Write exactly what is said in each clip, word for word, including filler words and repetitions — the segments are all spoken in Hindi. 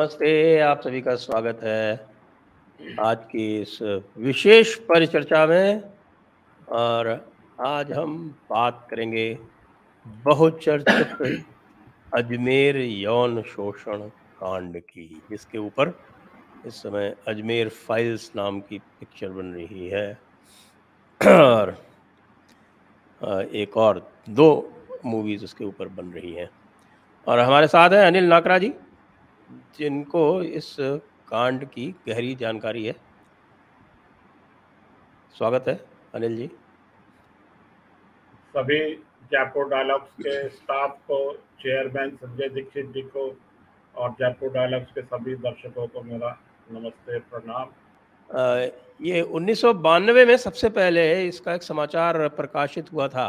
नमस्ते, आप सभी का स्वागत है आज की इस विशेष परिचर्चा में। और आज हम बात करेंगे बहुचर्चित अजमेर यौन शोषण कांड की, जिसके ऊपर इस समय अजमेर फाइल्स नाम की पिक्चर बन रही है और एक और दो मूवीज़ उसके ऊपर बन रही हैं। और हमारे साथ हैं अनिल नाकरा जी, जिनको इस कांड की गहरी जानकारी है। स्वागत है अनिल जी। सभी जयपुर डायलॉग्स के स्टाफ को, चेयरमैन संजय दीक्षित जी को और जयपुर डायलॉग्स के सभी दर्शकों को मेरा नमस्ते, प्रणाम। आ, ये उन्नीस सौ बानवे में सबसे पहले इसका एक समाचार प्रकाशित हुआ था।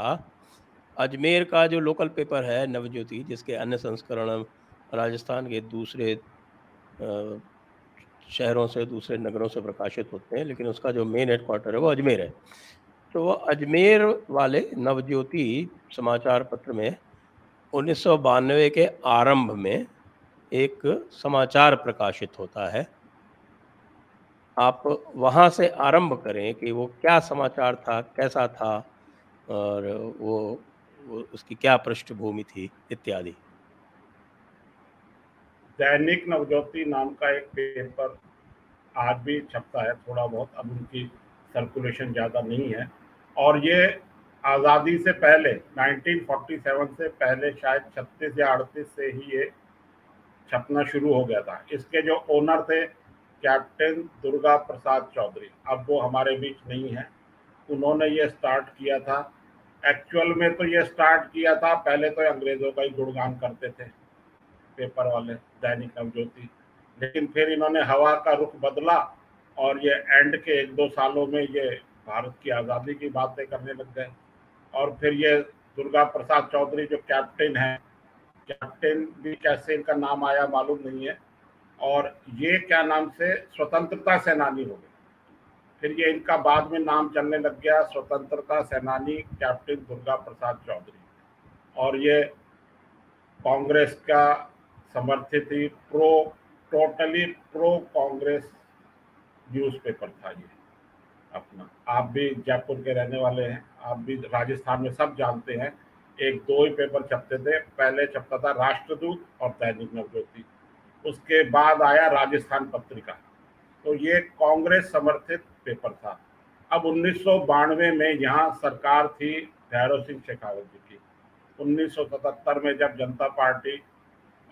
अजमेर का जो लोकल पेपर है नवज्योति, जिसके अन्य संस्करण राजस्थान के दूसरे शहरों से, दूसरे नगरों से प्रकाशित होते हैं, लेकिन उसका जो मेन हेडक्वार्टर है वो अजमेर है। तो वो अजमेर वाले नवज्योति समाचार पत्र में उन्नीस सौ बानवे के आरंभ में एक समाचार प्रकाशित होता है। आप वहाँ से आरंभ करें कि वो क्या समाचार था, कैसा था और वो, वो उसकी क्या पृष्ठभूमि थी इत्यादि। दैनिक नवज्योति नाम का एक पेपर आज भी छपता है थोड़ा बहुत, अब उनकी सर्कुलेशन ज़्यादा नहीं है। और ये आज़ादी से पहले उन्नीस सौ सैंतालीस से पहले शायद छत्तीस या अड़तीस से ही ये छपना शुरू हो गया था। इसके जो ओनर थे कैप्टन दुर्गा प्रसाद चौधरी, अब वो हमारे बीच नहीं है, उन्होंने ये स्टार्ट किया था। एक्चुअल में तो ये स्टार्ट किया था, पहले तो अंग्रेज़ों का ही गुणगान करते थे पेपर वाले दैनिक नवज्योति, लेकिन फिर इन्होंने हवा का रुख बदला और ये एंड के एक दो सालों में ये भारत की आज़ादी की बातें करने लग गए। और फिर ये दुर्गा प्रसाद चौधरी जो कैप्टन है, कैप्टन भी कैसे इनका नाम आया मालूम नहीं है, और ये क्या नाम से स्वतंत्रता सेनानी हो गए। फिर ये इनका बाद में नाम चलने लग गया स्वतंत्रता सेनानी कैप्टन दुर्गा प्रसाद चौधरी। और ये कांग्रेस का समर्थित ही pro totally pro Congress newspaper था ये अपना। आप भी जयपुर के रहने वाले हैं, आप भी राजस्थान में सब जानते हैं, एक दो ही पेपर छपते थे पहले। छपता था राष्ट्रदूत और दैनिक नवज्योति, उसके बाद आया राजस्थान पत्रिका। तो ये कांग्रेस समर्थित पेपर था। अब उन्नीस सौ बानवे में यहाँ सरकार थी भैरव सिंह शेखावत जी की। उन्नीस सौ सतहत्तर में जब जनता पार्टी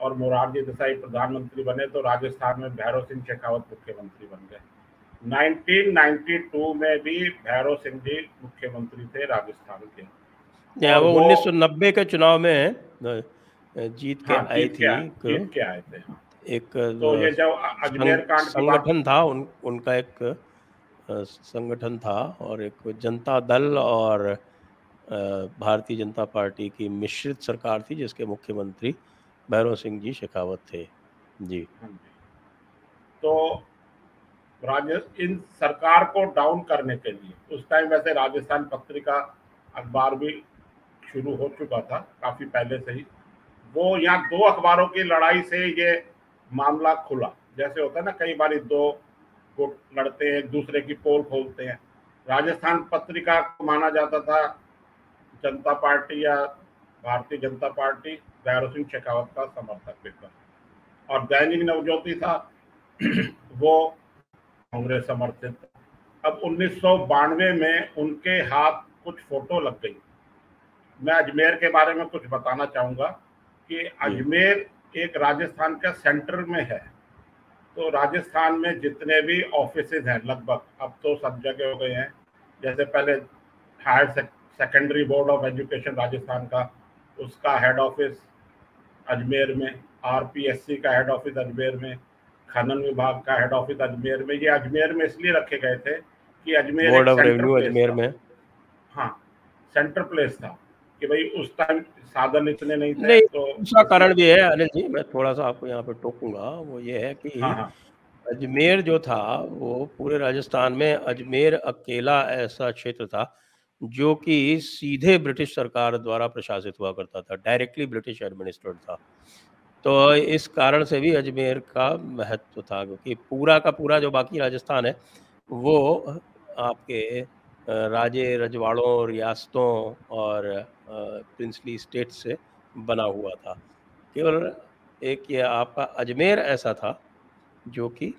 और मोरारजी देसाई प्रधानमंत्री बने तो राजस्थान में भैरव सिंह शेखावत मुख्यमंत्री बन गए। उन्नीस सौ बानवे में भी भैरव सिंह जी मुख्यमंत्री थे राजस्थान के। या वो उन्नीस सौ नब्बे के चुनाव में जीत के हाँ, आए थे, जीत के आए थे। एक तो ये जो अजमेर कांड संगठन था, उन, उनका एक संगठन था और एक जनता दल और भारतीय जनता पार्टी की मिश्रित सरकार थी, जिसके मुख्यमंत्री भैरव सिंह जी शेखावत थे जी। तो राजस्थान इन सरकार को डाउन करने के लिए उस टाइम, वैसे राजस्थान पत्रिका अखबार भी शुरू हो चुका था काफ़ी पहले से ही, वो यहाँ दो अखबारों की लड़ाई से ये मामला खुला। जैसे होता है ना, कई बार दो गुट लड़ते हैं, एक दूसरे की पोल खोलते हैं। राजस्थान पत्रिका को माना जाता था जनता पार्टी या भारतीय जनता पार्टी भैरव सिंह शेखावत का समर्थक पेपर, और दैनिक नवज्योति था वो कांग्रेस समर्थित। अब उन्नीस सौ बानवे में उनके हाथ कुछ फोटो लग गई। मैं अजमेर के बारे में कुछ बताना चाहूँगा कि अजमेर एक राजस्थान का सेंटर में है, तो राजस्थान में जितने भी ऑफिसेज हैं लगभग अब तो सब जगह हो गए हैं। जैसे पहले higher secondary board of education Rajasthan का, उसका हेड ऑफिस अजमेर में, आरपीएससी का हेड ऑफिस अजमेर में, खनन विभाग का हेड ऑफिस अजमेर में। ये अजमेर में इसलिए रखे गए थे कि Ajmer board of revenue Ajmer में हाँ सेंटर प्लेस था कि भाई उस टाइम साधन इतने नहीं थे। नहीं, तो दूसरा कारण भी है अनिल जी, मैं थोड़ा सा आपको यहाँ पे टोकूंगा। वो ये है कि हाँ, हाँ। अजमेर जो था वो पूरे राजस्थान में अजमेर अकेला ऐसा क्षेत्र था जो कि सीधे ब्रिटिश सरकार द्वारा प्रशासित हुआ करता था, डायरेक्टली ब्रिटिश एडमिनिस्ट्रेट था। तो इस कारण से भी अजमेर का महत्व था, क्योंकि पूरा का पूरा जो बाकी राजस्थान है वो आपके राजे रजवाड़ों, रियासतों और प्रिंसली स्टेट से बना हुआ था। केवल एक ये आपका अजमेर ऐसा था जो कि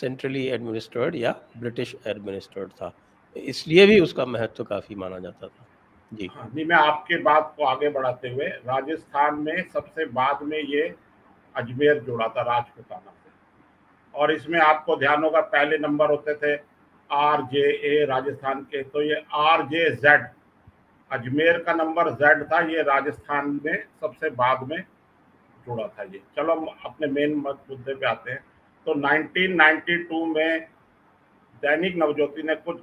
सेंट्रली एडमिनिस्ट्रेड या ब्रिटिश एडमिनिस्ट्रेड था, इसलिए भी उसका महत्व काफ़ी माना जाता था। जी जी, मैं आपके बात को आगे बढ़ाते हुए, राजस्थान में सबसे बाद में ये अजमेर जोड़ा था राजपूताना से, और इसमें आपको ध्यान होगा पहले नंबर होते थे आर जे ए राजस्थान के, तो ये आर जे जेड, अजमेर का नंबर जेड था, ये राजस्थान में सबसे बाद में जोड़ा था। ये चलो हम अपने मेन मुद्दे पे आते हैं। तो नाइनटीन नाइंटी टू में दैनिक नवज्योति ने कुछ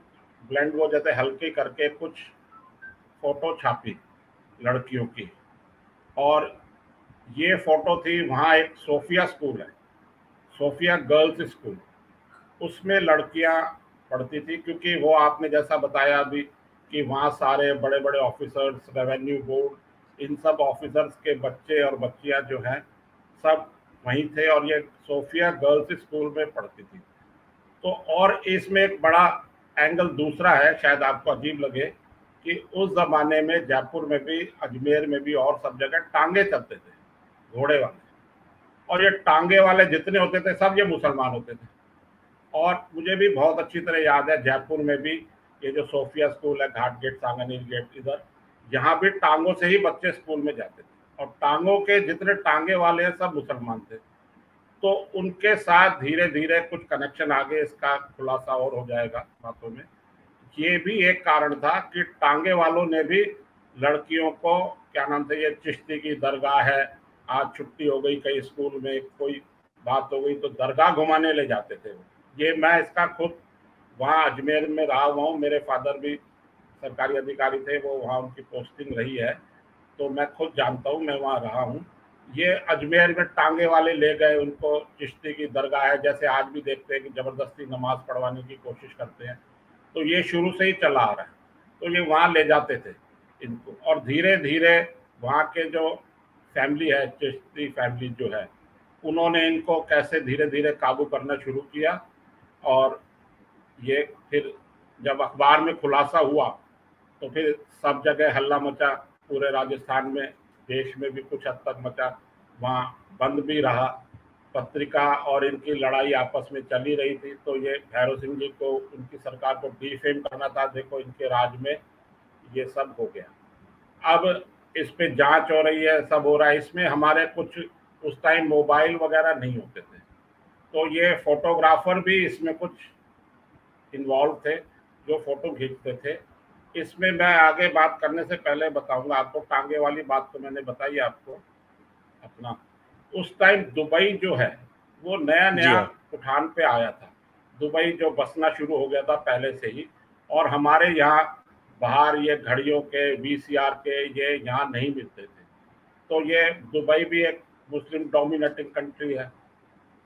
ब्लेंड वो जैसे हल्के करके कुछ फोटो छापी लड़कियों की, और ये फोटो थी, वहाँ एक सोफिया स्कूल है, सोफिया गर्ल्स स्कूल, उसमें लड़कियाँ पढ़ती थी, क्योंकि वो आपने जैसा बताया अभी कि वहाँ सारे बड़े बड़े ऑफिसर्स, रेवेन्यू बोर्ड, इन सब ऑफिसर्स के बच्चे और बच्चियाँ जो हैं सब वहीं थे, और ये सोफिया गर्ल्स स्कूल में पढ़ती थी। तो और इसमें एक बड़ा एंगल दूसरा है, शायद आपको अजीब लगे, कि उस ज़माने में जयपुर में भी, अजमेर में भी और सब जगह टांगे चलते थे, घोड़े वाले, और ये टांगे वाले जितने होते थे सब ये मुसलमान होते थे। और मुझे भी बहुत अच्छी तरह याद है जयपुर में भी ये जो सोफिया स्कूल है, घाट गेट, सांगानेर गेट, इधर यहाँ भी टांगों से ही बच्चे स्कूल में जाते थे, और टांगों के जितने टांगे वाले हैं सब मुसलमान थे। तो उनके साथ धीरे धीरे कुछ कनेक्शन आगे इसका खुलासा और हो जाएगा बातों में। ये भी एक कारण था कि टांगे वालों ने भी लड़कियों को, क्या नाम था, ये चिश्ती की दरगाह है, आज छुट्टी हो गई कई स्कूल में, कोई बात हो गई तो दरगाह घुमाने ले जाते थे। ये मैं इसका खुद वहाँ अजमेर में रहा हुआ हूँ, मेरे फादर भी सरकारी अधिकारी थे, वो वहाँ उनकी पोस्टिंग रही है, तो मैं खुद जानता हूँ, मैं वहाँ रहा हूँ। ये अजमेर में टांगे वाले ले गए उनको, चिश्ती की दरगाह है, जैसे आज भी देखते हैं कि ज़बरदस्ती नमाज पढ़वाने की कोशिश करते हैं, तो ये शुरू से ही चला आ रहा है। तो ये वहाँ ले जाते थे इनको, और धीरे धीरे वहाँ के जो फैमिली है, चिश्ती फैमिली जो है, उन्होंने इनको कैसे धीरे धीरे काबू करना शुरू किया। और ये फिर जब अखबार में खुलासा हुआ तो फिर सब जगह हल्ला मचा, पूरे राजस्थान में, देश में भी कुछ हद तक मचा, वहाँ बंद भी रहा, पत्रिका और इनकी लड़ाई आपस में चली रही थी। तो ये भैरव सिंह जी को, उनकी सरकार को डिफेम करना था, देखो इनके राज में ये सब हो गया। अब इस पे जांच हो रही है, सब हो रहा है। इसमें हमारे कुछ उस टाइम मोबाइल वगैरह नहीं होते थे, तो ये फोटोग्राफर भी इसमें कुछ इन्वॉल्व थे जो फोटो खींचते थे। इसमें मैं आगे बात करने से पहले बताऊंगा आपको, टांगे वाली बात तो मैंने बताई आपको। अपना उस टाइम दुबई जो है वो नया नया उठान पे आया था, दुबई जो बसना शुरू हो गया था पहले से ही, और हमारे यहाँ बाहर ये घड़ियों के, वीसीआर के, ये यहाँ नहीं मिलते थे। तो ये दुबई भी एक मुस्लिम डोमिनेटिंग कंट्री है,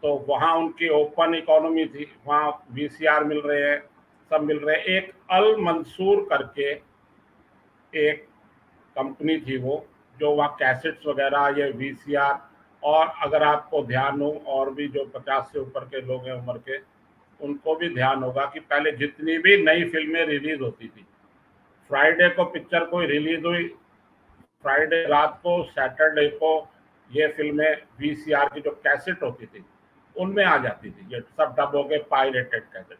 तो वहाँ उनकी ओपन इकोनॉमी थी, वहाँ वीसीआर मिल रहे हैं, सब मिल रहे हैं। एक अल मंसूर करके एक कंपनी थी वो, जो वहाँ कैसेट्स वगैरह, ये वीसीआर, और अगर आपको ध्यान हो, और भी जो पचास से ऊपर के लोग हैं उम्र के, उनको भी ध्यान होगा कि पहले जितनी भी नई फिल्में रिलीज़ होती थी, फ्राइडे को पिक्चर कोई रिलीज़ हुई, फ्राइडे रात को, सैटरडे को ये फिल्में वीसीआर की जो कैसेट होती थी उनमें आ जाती थी। ये सब डब हो गए, पायरेटेड कैसेट,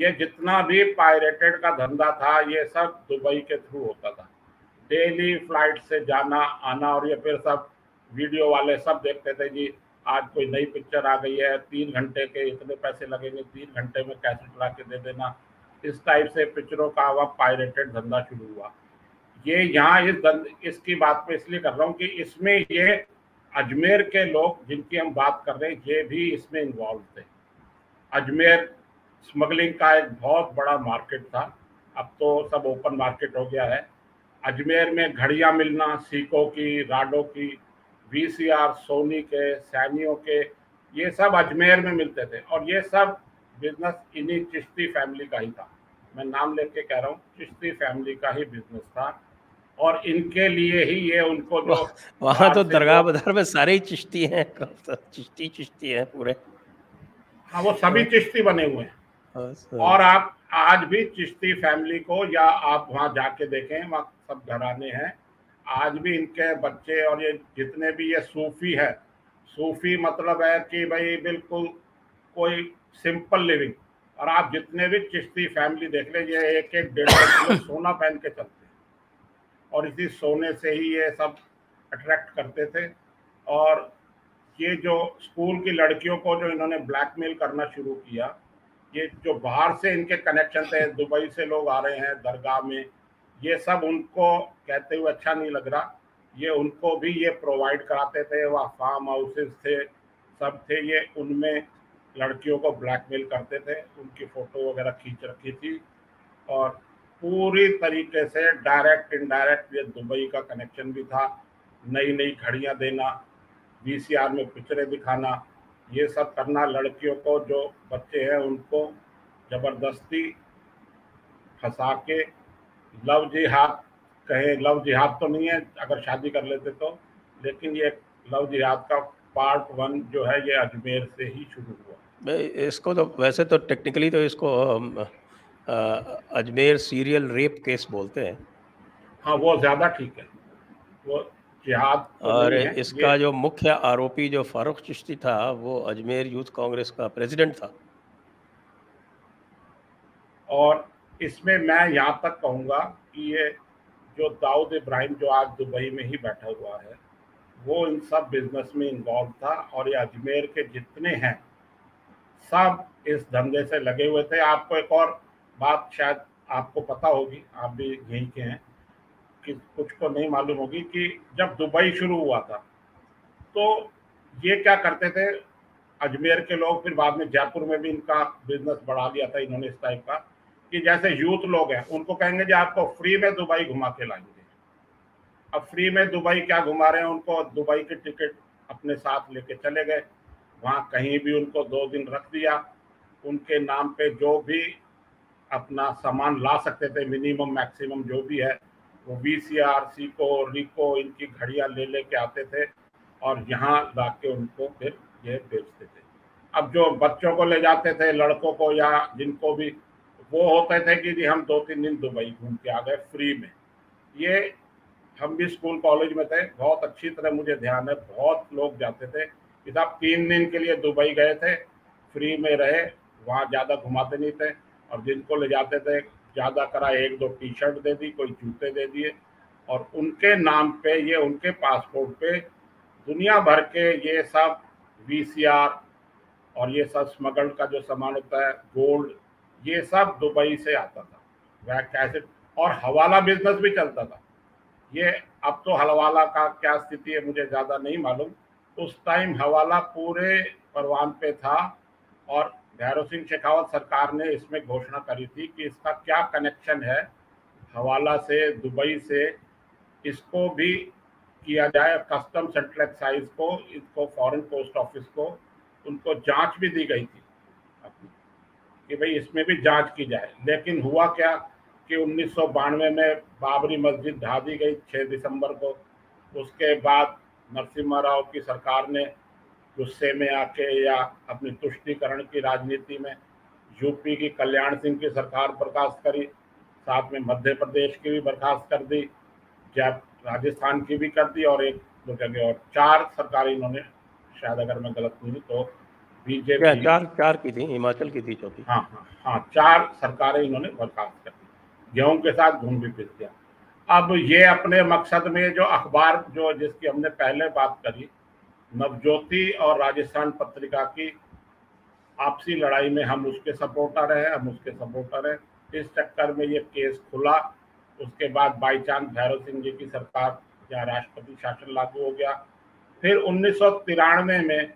ये जितना भी पायरेटेड का धंधा था ये सब दुबई के थ्रू होता था। डेली फ्लाइट से जाना आना, और ये फिर सब वीडियो वाले सब देखते थे जी आज कोई नई पिक्चर आ गई है, तीन घंटे के इतने पैसे लगेंगे, तीन घंटे में कैसेट ला के दे देना। इस टाइप से पिक्चरों का वह पायरेटेड धंधा शुरू हुआ। ये यहाँ इस दंध इसकी बात पे इसलिए कर रहा हूँ कि इसमें ये अजमेर के लोग जिनकी हम बात कर रहे हैं ये भी इसमें इन्वॉल्व थे। अजमेर स्मगलिंग का एक बहुत बड़ा मार्केट था, अब तो सब ओपन मार्केट हो गया है। अजमेर में घड़ियाँ मिलना, सीकों की, राडों की, वीसीआर, सोनी के, सैनियों के, ये सब अजमेर में मिलते थे, और ये सब बिजनेस इन्हीं चिश्ती फैमिली का ही था। मैं नाम लेके कह रहा हूँ, चिश्ती फैमिली का ही बिजनेस था। और इनके लिए ही ये उनको जो वहाँ तो दरगाह बाजार में सारे ही चिश्ती हैं, चिश्ती चिश्ती हैं पूरे। हाँ, वो सभी चिश्ती बने हुए हैं और आप आज भी चिश्ती फैमिली को या आप वहाँ जाके देखें, वहाँ सब घराने हैं। आज भी इनके बच्चे और ये जितने भी ये सूफी है, सूफी मतलब है कि भाई बिल्कुल कोई सिंपल लिविंग। और आप जितने भी चिश्ती फैमिली देख लें, ये एक एक डेढ़ किलो सोना पहन के चलते हैं और इसी सोने से ही ये सब अट्रैक्ट करते थे। और ये जो स्कूल की लड़कियों को जो इन्होंने ब्लैकमेल करना शुरू किया, ये जो बाहर से इनके कनेक्शन थे, दुबई से लोग आ रहे हैं दरगाह में, ये सब उनको कहते हुए अच्छा नहीं लग रहा, ये उनको भी ये प्रोवाइड कराते थे। वह फार्म हाउसेस थे, सब थे, ये उनमें लड़कियों को ब्लैकमेल करते थे, उनकी फ़ोटो वगैरह खींच रखी थी और पूरी तरीके से डायरेक्ट इनडायरेक्ट ये दुबई का कनेक्शन भी था। नई नई घड़ियाँ देना, वीसीआर में पिक्चरें दिखाना, ये सब करना, लड़कियों को जो बच्चे हैं उनको ज़बरदस्ती फंसा के लव जिहाद कहें, लव जिहाद तो नहीं है अगर शादी कर लेते तो, लेकिन ये लव जिहाद का पार्ट वन जो है ये अजमेर से ही शुरू हुआ। इसको तो वैसे तो टेक्निकली तो इसको अजमेर सीरियल रेप केस बोलते हैं। हाँ, वो ज़्यादा ठीक है, वो जिहाद तो। और इसका जो मुख्य आरोपी जो फारूक चिश्ती था वो अजमेर यूथ कांग्रेस का प्रेसिडेंट था। और इसमें मैं यहाँ तक कहूँगा कि ये जो दाऊद इब्राहिम जो आज दुबई में ही बैठा हुआ है, वो इन सब बिजनेस में इन्वॉल्व था और ये अजमेर के जितने हैं सब इस धंधे से लगे हुए थे। आपको एक और बात शायद आपको पता होगी, आप भी यहीं के हैं, कि कुछ को नहीं मालूम होगी कि जब दुबई शुरू हुआ था तो ये क्या करते थे अजमेर के लोग, फिर बाद में जयपुर में भी इनका बिजनेस बढ़ा लिया था इन्होंने इस टाइप का, कि जैसे यूथ लोग हैं उनको कहेंगे जी आपको फ्री में दुबई घुमा के लाएंगे। अब फ्री में दुबई क्या घुमा रहे हैं, उनको दुबई की टिकट अपने साथ लेके चले गए, वहाँ कहीं भी उनको दो दिन रख दिया। उनके नाम पे जो भी अपना सामान ला सकते थे, मिनिमम मैक्सिमम जो भी है, वो वी सी आर सी को रिको इनकी घड़ियाँ ले लेके आते थे और यहाँ ला के उनको फिर ये बेचते थे। अब जो बच्चों को ले जाते थे, लड़कों को या जिनको भी, वो होते थे कि जी हम दो तीन दिन दुबई घूम के आ गए फ्री में। ये हम भी स्कूल कॉलेज में थे, बहुत अच्छी तरह मुझे ध्यान है, बहुत लोग जाते थे कि साहब तीन दिन के लिए दुबई गए थे, फ्री में रहे, वहाँ ज़्यादा घुमाते नहीं थे। और जिनको ले जाते थे ज़्यादा करा एक दो टी शर्ट दे दी, कोई जूते दे दिए और उनके नाम पे ये उनके पासपोर्ट पे दुनिया भर के ये सब वी सी आर और ये सब स्मगल का जो सामान होता है, गोल्ड, ये सब दुबई से आता था, वह कैसे। और हवाला बिजनेस भी चलता था ये। अब तो हवाला का क्या स्थिति है मुझे ज़्यादा नहीं मालूम, उस टाइम हवाला पूरे परवान पे था और भैरव सिंह शेखावत सरकार ने इसमें घोषणा करी थी कि इसका क्या कनेक्शन है हवाला से, दुबई से, इसको भी किया जाए। कस्टम्स एंड एक्साइज को, इसको फॉरेन पोस्ट ऑफिस को, उनको जांच भी दी गई थी कि भाई इसमें भी जांच की जाए। लेकिन हुआ क्या कि उन्नीस सौ बानवे में बाबरी मस्जिद ढा दी गई छह दिसंबर को। उसके बाद नरसिम्हा राव की सरकार ने गुस्से में आके या अपनी तुष्टीकरण की राजनीति में यूपी की कल्याण सिंह की सरकार बर्खास्त करी, साथ में मध्य प्रदेश की भी बर्खास्त कर दी, जयपुर राजस्थान की भी कर दी और एक दो जगह और चार सरकारें इन्होंने, शायद अगर मैं गलत नहीं तो बीजेपी चार चार की थी, हिमाचल की थी चौथी। हाँ हाँ हाँ, चार सरकारें इन्होंने बर्खास्त कर दी, गेहूं के साथ घूम भी फिर गया। अब ये अपने मकसद में जो अखबार जो जिसकी हमने पहले बात करी, नवज्योति और राजस्थान पत्रिका की आपसी लड़ाई में हम उसके सपोर्टर हैं, हम उसके सपोर्टर हैं, इस चक्कर में ये केस खुला। उसके बाद बाई चांस भैरव सिंह जी की सरकार या राष्ट्रपति शासन लागू हो गया। फिर उन्नीस सौ तिरानवे में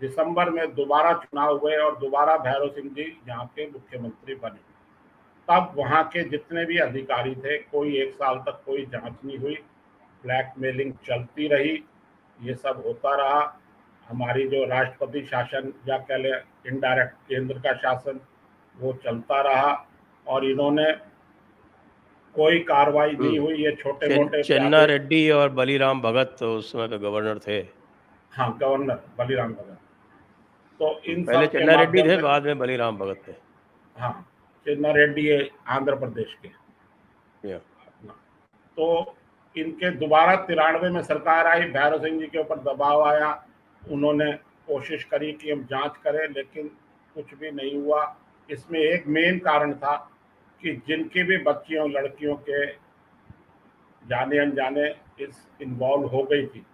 दिसंबर में दोबारा चुनाव हुए और दोबारा भैरव सिंह जी यहाँ के मुख्यमंत्री बने। तब वहाँ के जितने भी अधिकारी थे, कोई एक साल तक कोई जांच नहीं हुई, ब्लैकमेलिंग चलती रही, ये सब होता रहा। हमारी जो राष्ट्रपति शासन या कह लें इनडायरेक्ट केंद्र का शासन, वो चलता रहा और इन्होंने कोई कार्रवाई नहीं हुई। ये छोटे मोटे चेन्ना रेड्डी और बलीराम भगत तो उस समय तो गवर्नर थे। हाँ, गवर्नर बलीराम भगत। तो इन पहले चेन्ना रेड्डी थे, बाद में बलीराम भगत थे। हाँ, चेन्ना रेड्डी है आंध्र प्रदेश के। तो इनके दोबारा तिरानवे में सरकार आई, भैरव सिंह जी के ऊपर दबाव आया, उन्होंने कोशिश करी कि हम जांच करें, लेकिन कुछ भी नहीं हुआ। इसमें एक मेन कारण था कि जिनके भी बच्चियों लड़कियों के जाने अनजाने इस इन्वॉल्व हो गई थी,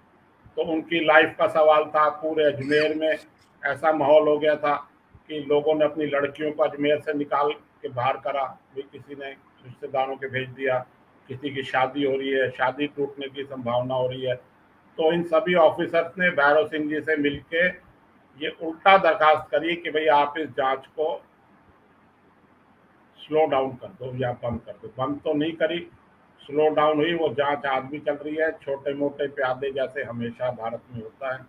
तो उनकी लाइफ का सवाल था। पूरे अजमेर में ऐसा माहौल हो गया था कि लोगों ने अपनी लड़कियों को अजमेर से निकाल के बाहर करा, भी किसी ने रिश्तेदारों के भेज दिया, किसी की शादी हो रही है, शादी टूटने की संभावना हो रही है। तो इन सभी ऑफिसर्स ने भैरव सिंह जी से मिलके ये उल्टा दरखास्त करी कि भाई आप इस जांच को स्लो डाउन कर दो या बंद कर दो। बंद तो नहीं करी, स्लो डाउन हुई वो जांच, आज भी चल रही है। छोटे मोटे प्यादे जैसे हमेशा भारत में होता है,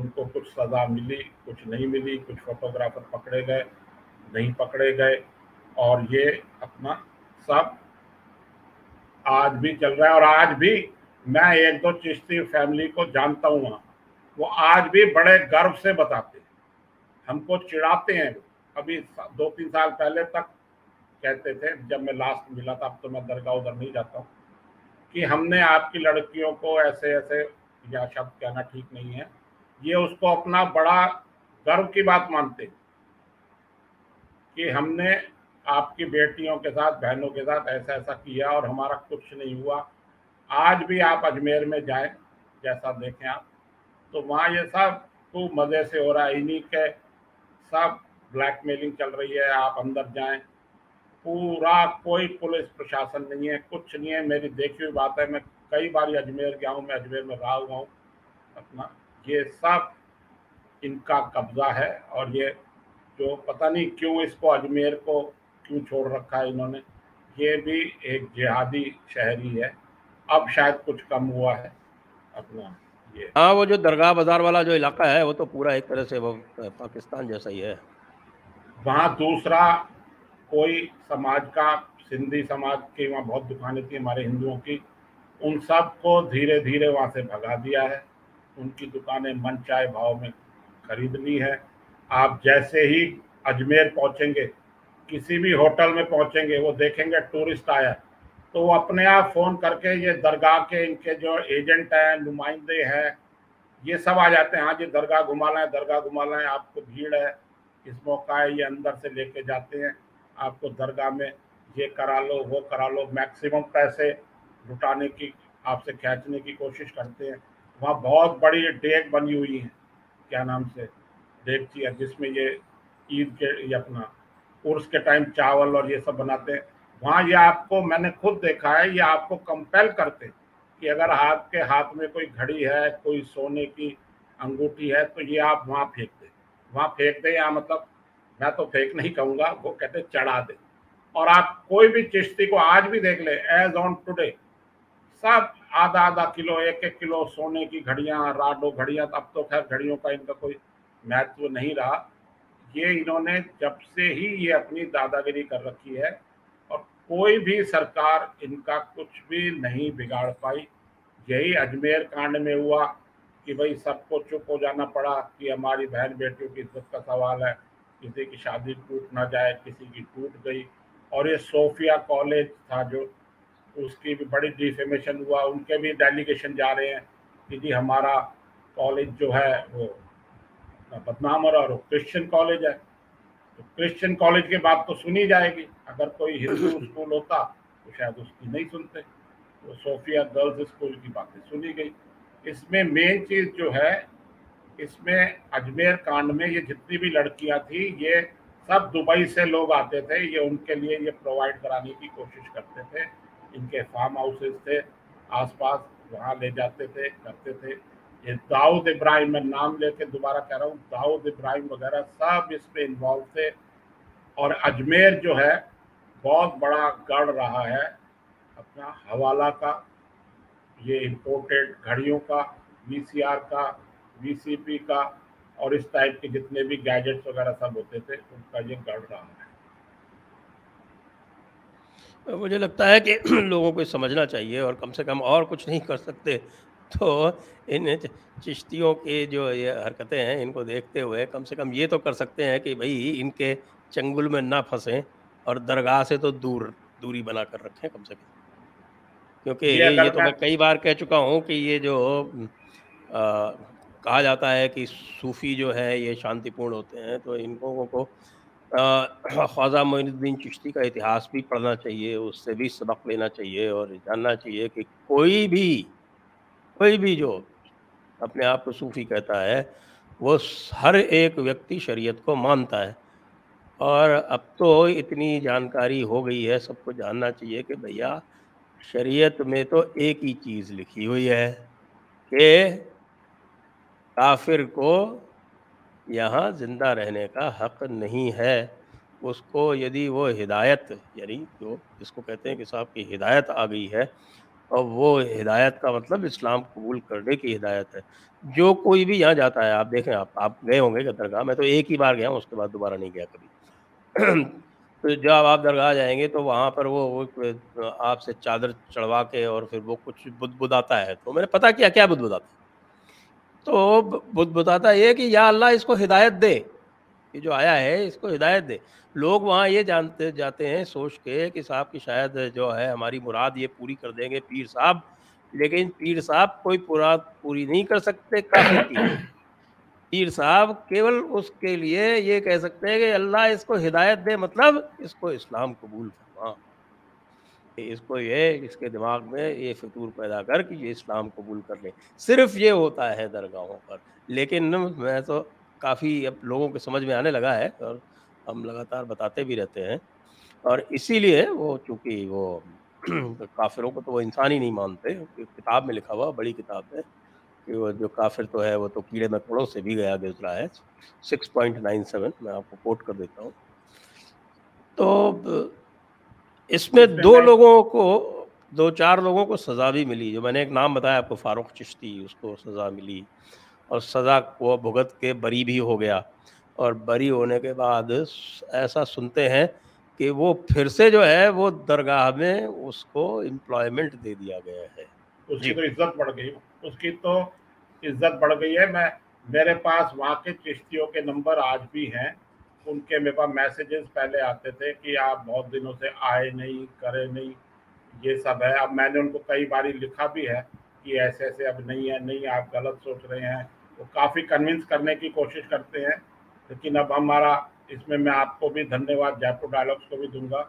उनको कुछ सज़ा मिली, कुछ नहीं मिली, कुछ फोटोग्राफर पकड़े गए, नहीं पकड़े गए, और ये अपना सब आज भी चल रहा है। और आज भी मैं एक दो चिश्ती फैमिली को जानता हूँ, वो आज भी बड़े गर्व से बताते हैं, हमको चिढ़ाते हैं। अभी दो तीन साल पहले तक कहते थे, जब मैं लास्ट मिला था, अब तो मैं दरगाह उधर नहीं जाता हूँ, कि हमने आपकी लड़कियों को ऐसे ऐसे, या शब्द कहना ठीक नहीं है, ये उसको अपना बड़ा गर्व की बात मानते हैं कि हमने आपकी बेटियों के साथ, बहनों के साथ ऐसा ऐसा किया और हमारा कुछ नहीं हुआ। आज भी आप अजमेर में जाएं, जैसा देखें आप, तो वहाँ ये सब खूब मज़े से हो रहा है। इन्हीं के सब ब्लैकमेलिंग चल रही है। आप अंदर जाएं, पूरा कोई पुलिस प्रशासन नहीं है, कुछ नहीं है। मेरी देखी हुई बात है, मैं कई बार अजमेर गया हूँ, मैं अजमेर में रहा हुआ हूँ अपना। ये सब इनका कब्जा है, और ये जो पता नहीं क्यों इसको, अजमेर को क्यों छोड़ रखा है इन्होंने। ये भी एक जिहादी शहर ही है, अब शायद कुछ कम हुआ है अपना ये। हाँ, वो जो दरगाह बाजार वाला जो इलाका है, वो तो पूरा एक तरह से वो पाकिस्तान जैसा ही है। वहाँ दूसरा कोई समाज का, सिंधी समाज की वहाँ बहुत दुकानें थी हमारे हिंदुओं की, उन सब को धीरे धीरे वहाँ से भगा दिया है। उनकी दुकानें मनचाहे भाव में खरीद ली है। आप जैसे ही अजमेर पहुँचेंगे, किसी भी होटल में पहुँचेंगे, वो देखेंगे टूरिस्ट आया, तो वो अपने आप फ़ोन करके, ये दरगाह के इनके जो एजेंट हैं, नुमाइंदे हैं, ये सब आ जाते हैं। हाँ जी, दरगाह घुमाना है, दरगाह घुमाना है, आपको भीड़ है, इस मौका है, ये अंदर से लेके जाते हैं आपको दरगाह में, ये करा लो, वो करा लो, मैक्सिमम पैसे लुटाने की, आपसे खींचने की कोशिश करते हैं। वहाँ बहुत बड़ी डेग बनी हुई है, क्या नाम से डेगची है, जिसमें ये ईद के, ये अपना उर्स के टाइम चावल और ये सब बनाते हैं। वहाँ ये आपको, मैंने खुद देखा है, ये आपको कंपेल करते कि अगर आपके हाथ में कोई घड़ी है, कोई सोने की अंगूठी है, तो ये आप वहाँ फेंक दें, वहाँ फेंक दें, या मतलब मैं तो फेंक नहीं कहूँगा, वो कहते चढ़ा दें। और आप कोई भी चिश्ती को आज भी देख ले, एज ऑन टुडे, सब आधा आधा किलो, एक एक किलो सोने की घड़ियाँ, राडो घड़ियाँ। अब तो खैर घड़ियों का इनका कोई महत्व नहीं रहा। ये इन्होंने जब से ही ये अपनी दादागिरी कर रखी है, कोई भी सरकार इनका कुछ भी नहीं बिगाड़ पाई। यही अजमेर कांड में हुआ कि भाई सबको चुप हो जाना पड़ा कि हमारी बहन बेटियों की इज्जत का सवाल है, किसी की शादी टूट ना जाए, किसी की टूट गई। और ये सोफिया कॉलेज था जो, उसकी भी बड़ी डिफेमेशन हुआ। उनके भी डेलीगेशन जा रहे हैं कि जी हमारा कॉलेज जो है वो बदनाम हो रहा है, और क्रिश्चियन कॉलेज है, तो क्रिश्चियन कॉलेज के बात तो सुनी जाएगी। अगर कोई हिंदू स्कूल होता तो शायद उसकी नहीं सुनते, तो सोफिया गर्ल्स स्कूल की बातें सुनी गई। इसमें मेन चीज़ जो है, इसमें अजमेर कांड में ये जितनी भी लड़कियां थी, ये सब दुबई से लोग आते थे, ये उनके लिए ये प्रोवाइड कराने की कोशिश करते थे। इनके फार्म हाउसेज थे आसपास, वहाँ ले जाते थे, करते थे। ये दाऊद इब्राहिम, मैं नाम लेके दोबारा कह रहा हूँ, दाऊद इब्राहिम वगैरह सब इसमें इन्वॉल्व थे। और अजमेर जो है बहुत बड़ा गढ़ रहा है अपना हवाला का, ये इम्पोर्टेड घड़ियों का, वी सी आर का, वी सी पी का, और इस टाइप के जितने भी गैजेट्स वगैरह सब होते थे, उनका ये गढ़ रहा है। मुझे लगता है कि लोगों को समझना चाहिए और कम से कम और कुछ नहीं कर सकते तो इन चिश्तियों के जो ये हरकतें हैं इनको देखते हुए कम से कम ये तो कर सकते हैं कि भाई इनके चंगुल में ना फंसें और दरगाह से तो दूर दूरी बना कर रखें कम से कम, क्योंकि ये, ये तो मैं कई बार कह चुका हूँ कि ये जो आ, कहा जाता है कि सूफ़ी जो है ये शांतिपूर्ण होते हैं, तो इन लोगों को ख्वाजा मोहिनुद्दीन चिश्ती का इतिहास भी पढ़ना चाहिए, उससे भी सबक लेना चाहिए और जानना चाहिए कि कोई भी कोई भी जो अपने आप को सूफ़ी कहता है वो हर एक व्यक्ति शरीयत को मानता है। और अब तो इतनी जानकारी हो गई है, सबको जानना चाहिए कि भैया शरीयत में तो एक ही चीज़ लिखी हुई है कि काफिर को यहाँ ज़िंदा रहने का हक़ नहीं है, उसको यदि वो हिदायत यानी जो जिसको कहते हैं कि साहब की हिदायत आ गई है, और वो हिदायत का मतलब इस्लाम कबूल करने की हिदायत है। जो कोई भी यहाँ जाता है, आप देखें, आप आप गए होंगे दरगाह, मैं तो एक ही बार गया हूँ, उसके बाद दोबारा नहीं गया कभी। तो जब आप दरगाह जाएंगे तो वहाँ पर वो, वो आपसे चादर चढ़वा के और फिर वो कुछ बुदबुदाता है, तो मैंने पता किया क्या बुदबुदाता, तो बुदबुदाता ये कि या अल्लाह इसको हिदायत दे, ये जो आया है इसको हिदायत दे। लोग वहाँ ये जानते जाते हैं सोच के कि साहब की शायद जो है हमारी मुराद ये पूरी कर देंगे पीर साहब, लेकिन पीर साहब कोई मुराद पूरी नहीं कर सकते काफिर की। पीर साहब केवल उसके लिए ये कह सकते हैं कि अल्लाह इसको हिदायत दे, मतलब इसको इस्लाम कबूल फरमा, इसको ये इसके दिमाग में ये फितूर पैदा कर कि ये इस्लाम कबूल कर ले। सिर्फ ये होता है दरगाहों पर। लेकिन मैं तो काफ़ी अब लोगों के समझ में आने लगा है और हम लगातार बताते भी रहते हैं, और इसीलिए वो चूँकि वो काफिरों को तो वो इंसान ही नहीं मानते। किताब में लिखा हुआ, बड़ी किताब है, कि वो जो काफिर तो है वो तो कीड़े मकोड़ों से भी गया गुजरा है। सिक्स पॉइंट नाइन सेवन मैं आपको कोट कर देता हूँ। तो इसमें दो लोगों को, दो चार लोगों को सज़ा भी मिली, जो मैंने एक नाम बताया आपको, फारूक चिश्ती, उसको सज़ा मिली और सज़ा को भुगत के बरी भी हो गया। और बरी होने के बाद ऐसा सुनते हैं कि वो फिर से जो है वो दरगाह में उसको एम्प्लॉयमेंट दे दिया गया है। उसकी तो इज्जत बढ़ गई, उसकी तो इज्जत बढ़ गई है। मैं मेरे पास वहाँ के चिश्तियों के नंबर आज भी हैं, उनके मेरे पास मैसेजेस पहले आते थे कि आप बहुत दिनों से आए नहीं, करे नहीं, ये सब है। अब मैंने उनको कई बार लिखा भी है कि ऐसे ऐसे अब नहीं है, नहीं आप गलत सोच रहे हैं। वो काफ़ी कन्विंस करने की कोशिश करते हैं, लेकिन अब हमारा इसमें मैं आपको भी धन्यवाद जयपुर डायलॉग्स को भी दूंगा,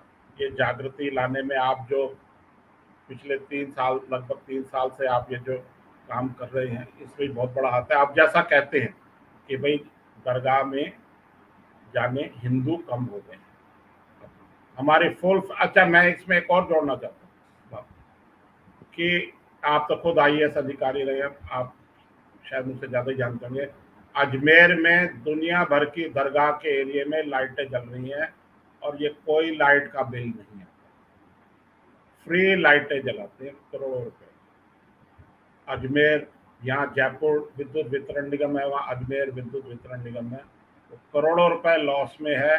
ये जागृति लाने में आप जो पिछले तीन साल लगभग तीन साल से आप ये जो काम कर रहे हैं इसमें बहुत बड़ा हाथ है। आप जैसा कहते हैं कि भाई दरगाह में जाने हिंदू कम हो गए हमारे फुल। अच्छा, मैं इसमें एक और जोड़ना चाहता हूँ कि आप तो खुद आई एस अधिकारी रहे, आप शायद मुझसे ज़्यादा ही जानते होंगे। अजमेर में दुनिया भर की दरगाह के एरिए में लाइटें जल रही हैं और ये कोई लाइट का बिल नहीं है, फ्री लाइटें जलाते हैं, करोड़ों रुपए। अजमेर, यहाँ जयपुर विद्युत वितरण निगम है, वहाँ अजमेर विद्युत वितरण निगम है, तो करोड़ों रुपए लॉस में है।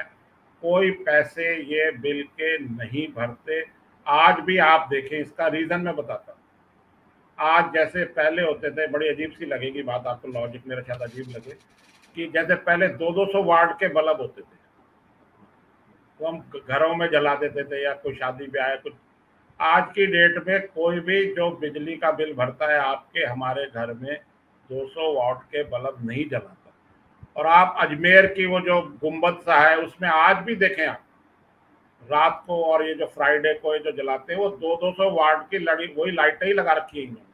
कोई पैसे ये बिल के नहीं भरते। आज भी आप देखें, इसका रीज़न मैं बताता हूँ। आज जैसे पहले होते थे, बड़ी अजीब सी लगेगी बात आपको, लॉजिक मेरा शायद अजीब लगे, कि जैसे पहले दो दो सौ वाट के बल्ब होते थे, तो हम घरों में जला देते थे या कोई शादी ब्याह कुछ। आज की डेट में कोई भी जो बिजली का बिल भरता है, आपके हमारे घर में दो सौ वाट के बल्ब नहीं जलाता। और आप अजमेर की वो जो गुम्बद सा है उसमें आज भी देखें आप रात को, और ये जो फ्राइडे को ये जो जलाते हैं वो दो दो सौ वाट की लड़ी वही लाइटें ही लगा रखी है इन्होंने,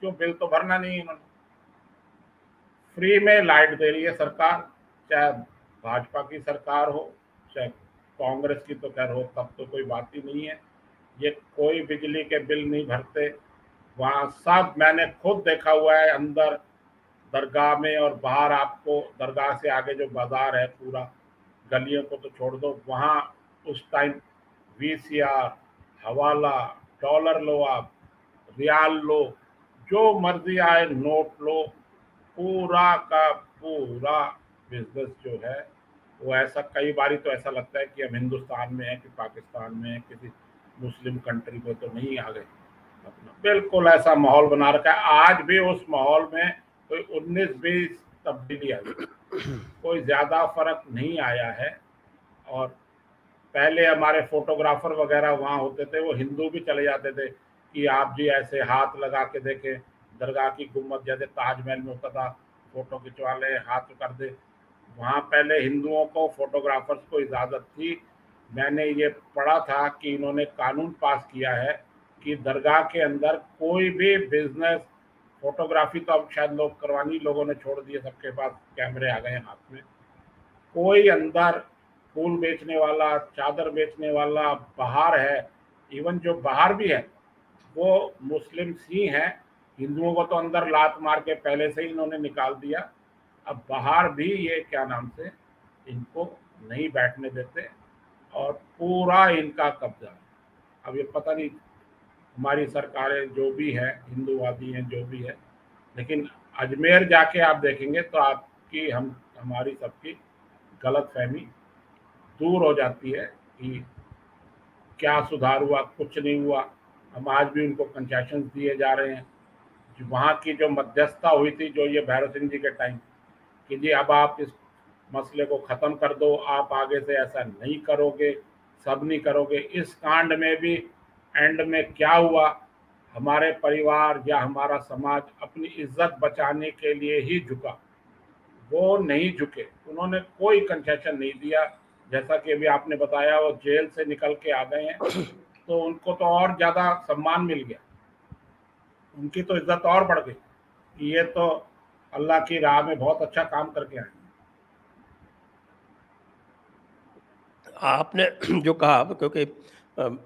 क्यों? बिल तो भरना नहीं है इन्होंने। फ्री में लाइट दे रही है सरकार, चाहे भाजपा की सरकार हो चाहे कांग्रेस की, तो खैर हो तब तो कोई बात ही नहीं है। ये कोई बिजली के बिल नहीं भरते वहाँ, सब मैंने खुद देखा हुआ है अंदर दरगाह में। और बाहर आपको दरगाह से आगे जो बाजार है, पूरा गलियों को तो छोड़ दो, वहाँ उस टाइम वी सी आर, हवाला, डॉलर लो, आप रियाल लो, जो मर्जी आए नोट लो, पूरा का पूरा बिजनेस जो है वो ऐसा। कई बारी तो ऐसा लगता है कि हम हिंदुस्तान में हैं कि पाकिस्तान में हैं, किसी मुस्लिम कंट्री में तो नहीं आ गए, अपना बिल्कुल ऐसा माहौल बना रखा है। आज भी उस माहौल में कोई उन्नीस बीस तब्दीली आई, कोई ज़्यादा फर्क नहीं आया है। और पहले हमारे फोटोग्राफर वगैरह वहाँ होते थे, वो हिंदू भी चले जाते थे कि आप जी ऐसे हाथ लगा के देखें दरगाह की गुम्बद, जैसे ताजमहल में होता था फोटो खिंचवा ले, हाथ कर दे। वहाँ पहले हिंदुओं को, फोटोग्राफर्स को इजाज़त थी। मैंने ये पढ़ा था कि इन्होंने कानून पास किया है कि दरगाह के अंदर कोई भी बिजनेस, फोटोग्राफी तो अब शायद लोग करवानी लोगों ने छोड़ दिए, सबके पास कैमरे आ गए हाथ में। कोई अंदर फूल बेचने वाला, चादर बेचने वाला बाहर है, इवन जो बाहर भी है वो मुस्लिम ही हैं। हिंदुओं को तो अंदर लात मार के पहले से ही इन्होंने निकाल दिया, अब बाहर भी ये क्या नाम से इनको नहीं बैठने देते और पूरा इनका कब्जा। अब ये पता नहीं हमारी सरकारें जो भी है हिंदूवादी हैं जो भी है, लेकिन अजमेर जाके आप देखेंगे तो आपकी हम हमारी सबकी गलतफहमी दूर हो जाती है कि क्या सुधार हुआ, कुछ नहीं हुआ। हम आज भी उनको कंसेशन दिए जा रहे हैं। वहाँ की जो मध्यस्थता हुई थी, जो ये भैरव सिंह जी के टाइम कि जी अब आप इस मसले को ख़त्म कर दो, आप आगे से ऐसा नहीं करोगे, सब नहीं करोगे। इस कांड में भी एंड में क्या हुआ, हमारे परिवार या हमारा समाज अपनी इज्जत बचाने के लिए ही झुका, वो नहीं झुके, उन्होंने कोई कंसेशन नहीं दिया। जैसा कि अभी आपने बताया वो जेल से निकल के आ गए हैं, तो उनको तो और ज़्यादा सम्मान मिल गया, उनकी तो इज्जत और बढ़ गई कि ये तो अल्लाह की राह में बहुत अच्छा काम करके आए। आपने जो कहा, क्योंकि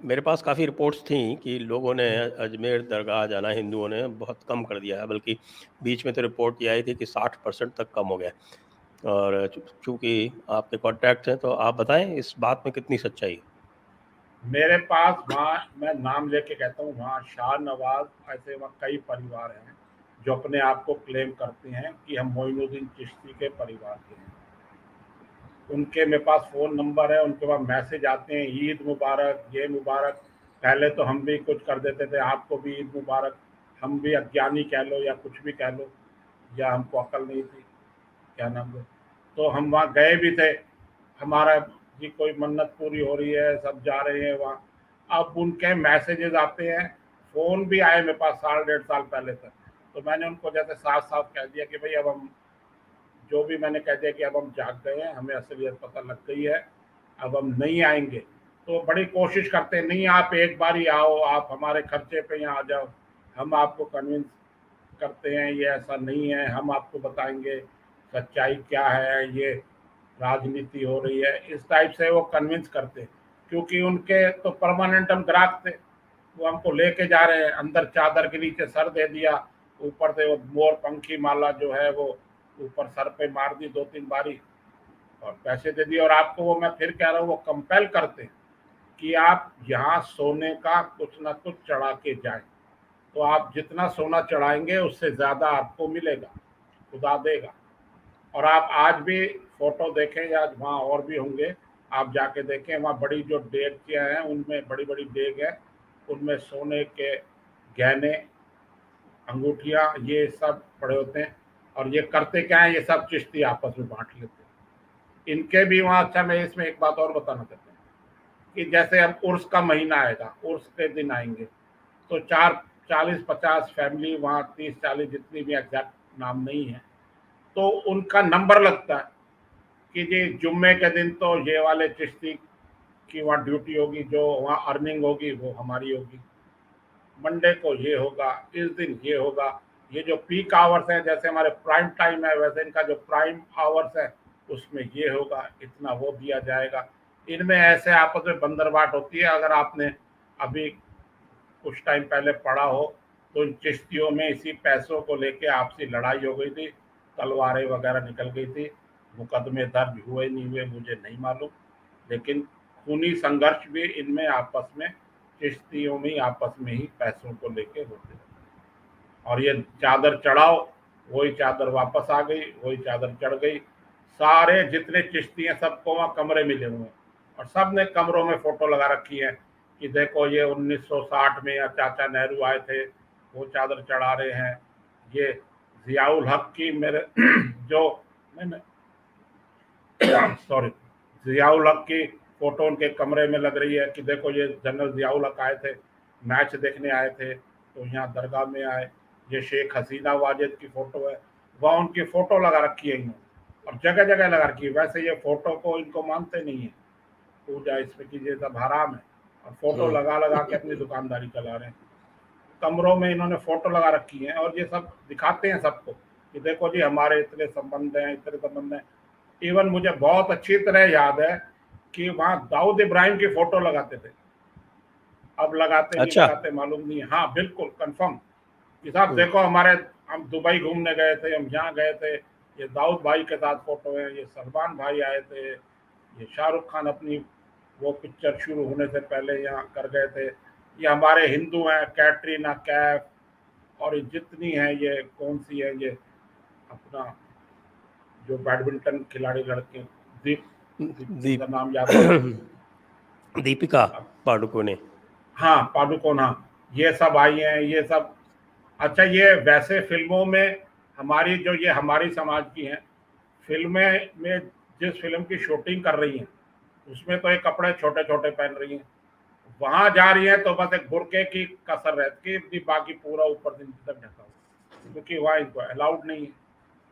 मेरे पास काफ़ी रिपोर्ट्स थी कि लोगों ने अजमेर दरगाह जाना हिंदुओं ने बहुत कम कर दिया है, बल्कि बीच में तो रिपोर्ट ये आई थी कि साठ परसेंट तक कम हो गया। और चूँकि आपके कॉन्टैक्ट हैं तो आप बताएं इस बात में कितनी सच्चाई है। मेरे पास वहाँ, मैं नाम लेके कहता हूँ, वहाँ शाह नवाज ऐसे वहाँ कई परिवार हैं जो अपने आप को क्लेम करते हैं कि हम मोहिनुद्दीन चिश्ती के परिवार के हैं। उनके मेरे पास फ़ोन नंबर है, उनके पास मैसेज आते हैं ईद मुबारक, ये मुबारक। पहले तो हम भी कुछ कर देते थे, आपको भी ईद मुबारक, हम भी अज्ञानी कह लो या कुछ भी कह लो, या हमको अकल नहीं थी क्या नाम है। तो हम वहाँ गए भी थे, हमारा जी कोई मन्नत पूरी हो रही है, सब जा रहे हैं वहाँ। अब उनके मैसेजेस आते हैं, फ़ोन भी आए मेरे पास साल डेढ़ साल पहले तक। तो मैंने उनको जैसे साफ साफ कह दिया कि भाई अब हम जो भी मैंने कह दिया कि अब हम जाग गए हैं, हमें असलियत पता लग गई है, अब हम नहीं आएंगे। तो बड़ी कोशिश करते हैं, नहीं आप एक बार ही आओ, आप हमारे खर्चे पे यहाँ आ जाओ, हम आपको कन्विंस करते हैं ये ऐसा नहीं है, हम आपको बताएंगे सच्चाई क्या है, ये राजनीति हो रही है। इस टाइप से वो कन्विंस करते, क्योंकि उनके तो परमानेंट हम ग्राहक थे, वो हमको लेके जा रहे हैं अंदर, चादर के नीचे सर दे दिया, ऊपर से वो मोर पंखी माला जो है वो ऊपर सर पे मार दी दो तीन बारी और पैसे दे दिए। और आपको वो, मैं फिर कह रहा हूँ, वो कंपेल करते कि आप यहाँ सोने का कुछ ना कुछ चढ़ा के जाए, तो आप जितना सोना चढ़ाएंगे उससे ज़्यादा आपको मिलेगा, खुदा देगा। और आप आज भी फोटो देखें या वहाँ और भी होंगे, आप जाके देखें, वहाँ बड़ी जो डेगियाँ हैं उनमें, बड़ी बड़ी डेग हैं उनमें सोने के गहने, अंगूठियाँ, ये सब पड़े होते हैं। और ये करते क्या हैं, ये सब चिश्ती आपस में बांट लेते हैं, इनके भी वहाँ। अच्छा, मैं इसमें एक बात और बताना चाहता हूँ कि जैसे अब उर्स का महीना आएगा, उर्स के दिन आएंगे, तो चार चालीस पचास फैमिली वहाँ, तीस चालीस जितनी भी, एग्जैक्ट नाम नहीं है, तो उनका नंबर लगता है कि जी जुम्मे के दिन तो ये वाले चिश्ती की वहाँ ड्यूटी होगी, जो वहाँ अर्निंग होगी वो हमारी होगी, मंडे को ये होगा, इस दिन ये होगा। ये जो पीक आवर्स हैं, जैसे हमारे प्राइम टाइम है वैसे इनका जो प्राइम आवर्स है उसमें ये होगा, इतना वो दिया जाएगा। इनमें ऐसे आपस में बंदरबाट होती है। अगर आपने अभी कुछ टाइम पहले पढ़ा हो तो इन चिश्तियों में इसी पैसों को लेके आपसी लड़ाई हो गई थी, तलवारें वगैरह निकल गई थी, मुकदमे दर्ज हुए नहीं हुए मुझे नहीं मालूम, लेकिन खूनी संघर्ष भी इनमें आपस में, चिश्तियों में आपस में ही पैसों को लेके होते हैं। और ये चादर चढ़ाओ, वही चादर वापस आ गई, वही चादर चढ़ गई। सारे जितने चिश्ती हैं सबको वहाँ कमरे मिले हुए हैं और सब ने कमरों में फ़ोटो लगा रखी है कि देखो ये उन्नीस सौ साठ में चाचा नेहरू आए थे, वो चादर चढ़ा रहे हैं। ये जियाउल हक की मेरे जो मैंने सॉरी जियाउल हक की फोटो उनके कमरे में लग रही है कि देखो ये जनरल जियाउल हक आए थे, मैच देखने आए थे तो यहाँ दरगाह में आए। ये शेख हसीना वाजिद की फ़ोटो है, वहाँ उनकी फ़ोटो लगा रखी है इन्होंने और जगह जगह लगा रखी है। वैसे ये फ़ोटो को इनको मानते नहीं है, पूजा इसमें कीजिए सब हराम है, और फ़ोटो लगा लगा के अपनी दुकानदारी चला रहे हैं। कमरों में इन्होंने फ़ोटो लगा रखी है और ये सब दिखाते हैं सबको कि देखो जी हमारे इतने संबंध हैं, इतने संबंध हैं। इवन मुझे बहुत अच्छी तरह याद है कि वहाँ दाऊद इब्राहिम की फ़ोटो लगाते थे, अब लगाते अच्छा। नहीं लगाते मालूम नहीं। हाँ बिल्कुल कंफर्म कि साहब देखो हमारे हम दुबई घूमने गए थे, हम यहाँ गए थे, ये दाऊद भाई के साथ फ़ोटो है, ये सलमान भाई आए थे, ये शाहरुख खान अपनी वो पिक्चर शुरू होने से पहले यहाँ कर गए थे, ये हमारे हिंदू हैं, कैटरीना कैफ और ये जितनी हैं, ये कौन सी है ये अपना जो बैडमिंटन खिलाड़ी लड़के दीप, दीप का नाम याद है, दीपिका पाडुकोण, हाँ पाडुकोण, हाँ ये सब आई हैं ये सब। अच्छा ये वैसे फिल्मों में हमारी जो ये हमारी समाज की हैं फिल्में में जिस फिल्म की शूटिंग कर रही हैं उसमें तो ये कपड़े छोटे छोटे पहन रही हैं, वहाँ जा रही हैं तो बस एक बुरके की कसर रहती है, बाकी पूरा ऊपर दिन तक ढका हुआ, क्योंकि वहाँ इनको अलाउड नहीं है।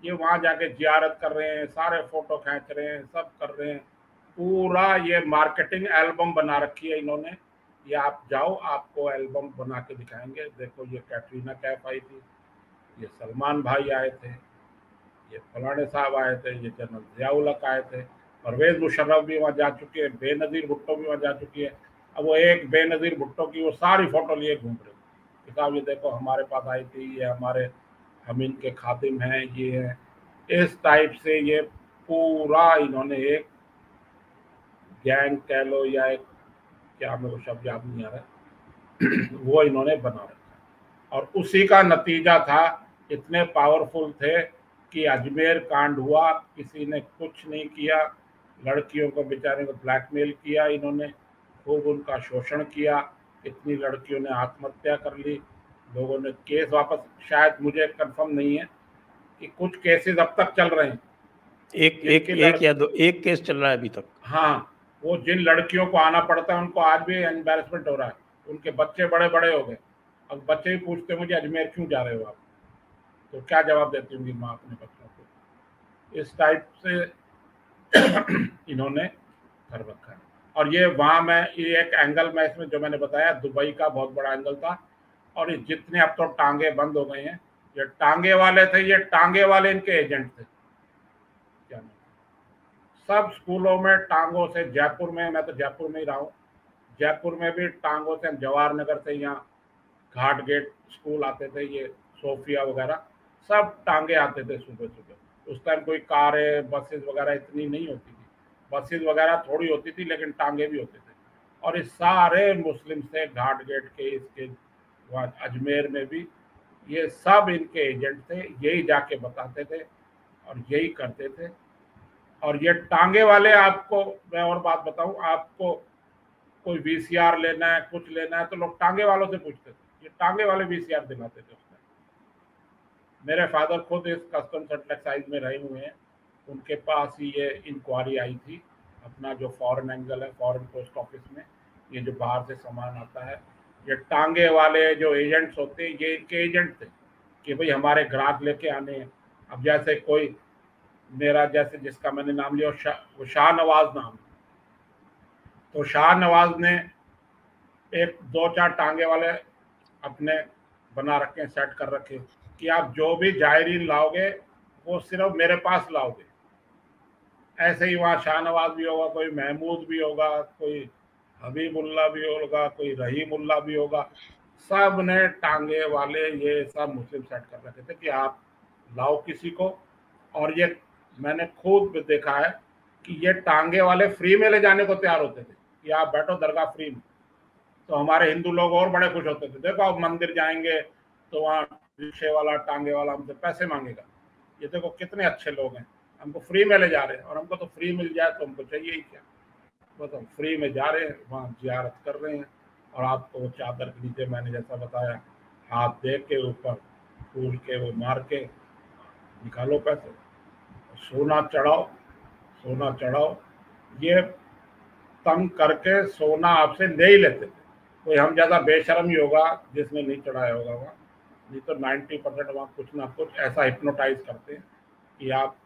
ये वहाँ जाके जियारत कर रहे हैं, सारे फ़ोटो खींच रहे हैं, सब कर रहे हैं, पूरा ये मार्केटिंग एल्बम बना रखी है इन्होंने। ये आप जाओ आपको एल्बम बना के दिखाएंगे, देखो ये कैटरीना कैफ आई थी, ये सलमान भाई आए थे, ये फलाने साहब आए थे, ये जनरल जियाउल हक आए थे, परवेज़ मुशर्रफ भी वहाँ जा चुकी है, बेनज़ीर भुट्टो भी वहाँ जा चुकी है। अब वो एक बेनज़ीर भुट्टो की वो सारी फ़ोटो लिए घूम रहे हैं किताब, ये देखो हमारे पास आई थी, ये हमारे हम इनके खातिम हैं, ये हैं। इस टाइप से ये पूरा इन्होंने एक गैंग कह लो या एक क्या मेरे को शब्द याद नहीं आ रहा वो इन्होंने बना रखा और उसी का नतीजा था, इतने पावरफुल थे कि अजमेर कांड हुआ, किसी ने कुछ नहीं किया, लड़कियों को बेचारे को ब्लैकमेल किया इन्होंने, खूब उनका शोषण किया, इतनी लड़कियों ने आत्महत्या कर ली, लोगों ने केस वापस, शायद मुझे कंफर्म नहीं है कि कुछ केसेस अब तक चल रहे हैं, एक एक एक या दो एक केस चल रहा है अभी तक। हाँ वो जिन लड़कियों को आना पड़ता है उनको आज भी एम्बैरेसमेंट हो रहा है, उनके बच्चे बड़े बड़े हो गए, अब बच्चे भी पूछते हैं मुझे अजमेर क्यों जा रहे हो आप, तो क्या जवाब देती होंगी माँ अपने बच्चों को। इस टाइप से इन्होंने कर रखा है। और ये वहाँ मैं ये एक एंगल में इसमें जो मैंने बताया दुबई का बहुत बड़ा एंगल था, और ये जितने अब तो टांगे बंद हो गए हैं, ये टांगे वाले थे, ये टांगे वाले इनके एजेंट थे। सब स्कूलों में टांगों से, जयपुर में, मैं तो जयपुर में ही रहा हूँ, जयपुर में भी टांगों से, जवाहर नगर से यहाँ घाट गेट स्कूल आते थे, ये सोफिया वगैरह सब टांगे आते थे सुबह सुबह। उस टाइम कोई कारें बसेस वगैरह इतनी नहीं होती थी, बसेस वगैरह थोड़ी होती थी लेकिन टांगे भी होते थे। और इस सारे मुस्लिम से घाट गेट के इसके वहाँ अजमेर में भी ये सब इनके एजेंट थे, यही जाके बताते थे और यही करते थे। और ये टांगे वाले आपको मैं और बात बताऊं, आपको कोई वीसीआर लेना है, कुछ लेना है तो लोग टांगे वालों से पूछते थे, ये टांगे वाले वीसीआर दिलाते थे। मेरे फादर खुद इस कस्टम एक्साइज में रहे हुए हैं, उनके पास ही ये इंक्वायरी आई थी, अपना जो फॉरेन एंगल है, फॉरेन पोस्ट ऑफिस में ये जो बाहर से सामान आता है, ये टांगे वाले जो एजेंट्स होते हैं ये इनके एजेंट थे कि भाई हमारे ग्राहक लेके आने हैं। अब जैसे कोई मेरा जैसे जिसका मैंने नाम लिया शा, वो शाह नवाज नाम, तो शाह नवाज ने एक दो चार टांगे वाले अपने बना रखे, सेट कर रखे कि आप जो भी जायरीन लाओगे वो सिर्फ मेरे पास लाओगे। ऐसे ही वहाँ शाह नवाज भी होगा, कोई महमूद भी होगा, कोई हबीबुल्ला भी होगा, कोई रहीमुल्ला भी होगा, सब ने टांगे वाले ये सब मुस्लिम सेट कर रखे थे कि आप लाओ किसी को। और ये मैंने खुद देखा है कि ये टांगे वाले फ्री में ले जाने को तैयार होते थे कि आप बैठो दरगाह फ्री में, तो हमारे हिंदू लोग और बड़े खुश होते थे, देखो आप मंदिर जाएंगे तो वहाँ रिक्शे वाला टांगे वाला हमसे पैसे मांगेगा, ये देखो कितने अच्छे लोग हैं, हमको फ्री में ले जा रहे हैं, और हमको तो फ्री मिल जाए तो हमको चाहिए ही क्या, बस हम फ्री में जा रहे हैं, वहाँ जियारत कर रहे हैं। और आप तो चादर के नीचे मैंने जैसा बताया हाथ दे के ऊपर फूल के वो मार के निकालो पैसे, सोना चढ़ाओ सोना चढ़ाओ। ये तंग करके सोना आपसे ले ही लेते थे। कोई हम ज़्यादा बेशर्म ही होगा जिसने नहीं चढ़ाया होगा वहाँ, नहीं तो नब्बे परसेंट वहाँ कुछ ना कुछ ऐसा हिप्नोटाइज करते हैं कि आप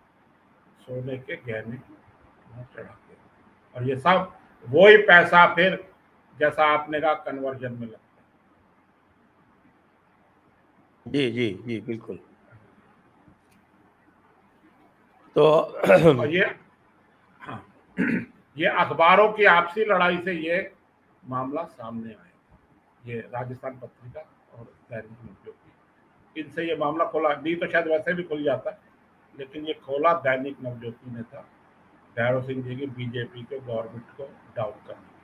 सोने के गहने चढ़ाते हैं। और ये सब वही पैसा फिर जैसा आपने कहा कन्वर्जन में लगता है। जी जी जी बिल्कुल। तो और ये हाँ ये अखबारों की आपसी लड़ाई से ये मामला सामने आया, ये राजस्थान पत्रिका और दैनिक नवज्योति, इनसे ये मामला खोला। डी तो शायद वैसे भी खुल जाता है, लेकिन ये खोला दैनिक नवज्योति ने था, भैरव सिंह जी की बीजेपी के गवर्नमेंट को डाउट करने।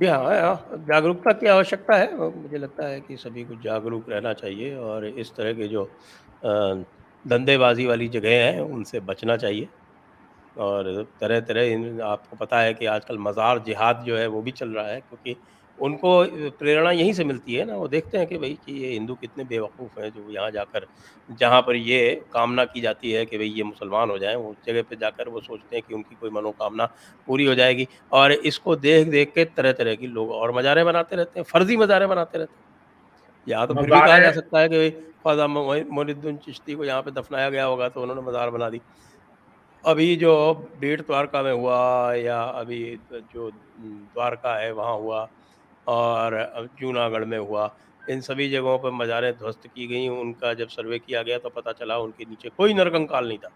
जी हाँ, जागरूकता की आवश्यकता है। मुझे लगता है कि सभी को जागरूक रहना चाहिए और इस तरह के जो धंधेबाजी वाली जगह हैं उनसे बचना चाहिए। और तरह तरह आपको पता है कि आजकल मज़ार जिहाद जो है वो भी चल रहा है, क्योंकि उनको प्रेरणा यहीं से मिलती है ना। वो देखते हैं कि भाई कि ये हिंदू कितने बेवकूफ़ हैं जो यहाँ जाकर, जहाँ पर ये कामना की जाती है कि भाई ये मुसलमान हो जाएं, उस जगह पे जाकर वो सोचते हैं कि उनकी कोई मनोकामना पूरी हो जाएगी। और इसको देख देख के तरह तरह की लोग और मज़ारें बनाते रहते हैं, फर्जी मज़ारें बनाते रहते हैं। यहाँ तो फिर भी कहा जा सकता है कि भाई ख्वाजा मोहन-उद-दीन चिश्ती को यहाँ पर दफनाया गया होगा तो उन्होंने मज़ार बना दी। अभी जो डेढ़ द्वारका में हुआ या अभी जो द्वारका है वहाँ हुआ और जूनागढ़ में हुआ, इन सभी जगहों पर मज़ारें ध्वस्त की गई। उनका जब सर्वे किया गया तो पता चला उनके नीचे कोई नरकंकाल नहीं था,